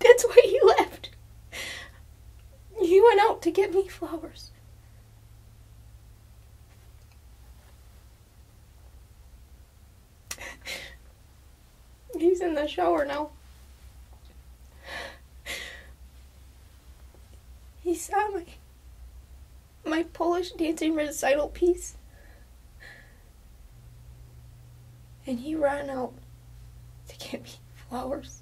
That's why he left. He went out to get me flowers. He's in the shower now. He saw my Polish dancing recital piece. And he ran out to get me flowers.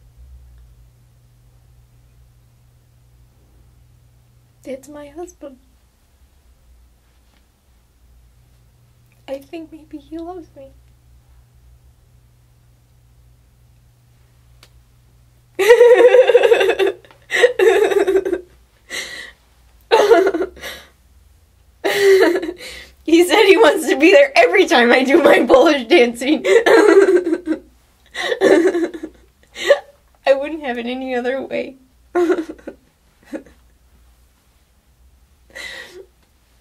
That's my husband. I think maybe he loves me. He said he wants to be there every time I do my Polish dancing. I wouldn't have it any other way.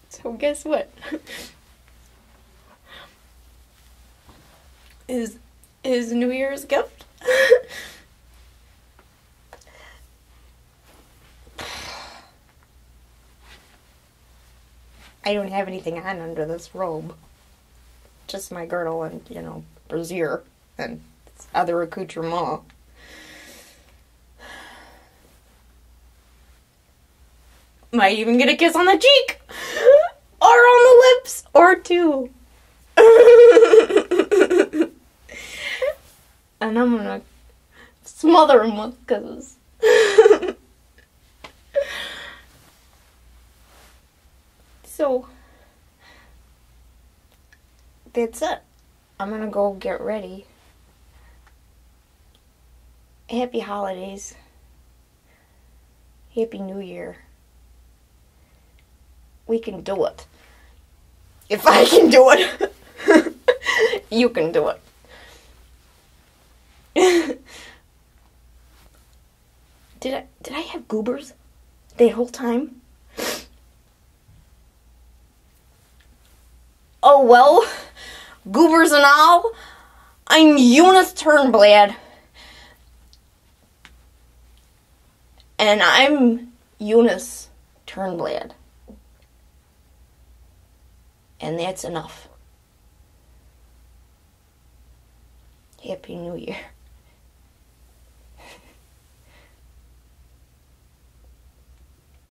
So guess what? Is New Year's gift? I don't have anything on under this robe. Just my girdle and, you know, brassiere and other accoutrement. Am I even gonna kiss on the cheek? Or on the lips? Or two? And I'm gonna smother him with kisses. So, that's it. I'm gonna go get ready. Happy holidays. Happy New Year. We can do it. If I can do it, you can do it. Did I have goobers the whole time? Oh well, goobers and all, I'm Eunice Turnblad, and I'm Eunice Turnblad, and that's enough. Happy New Year.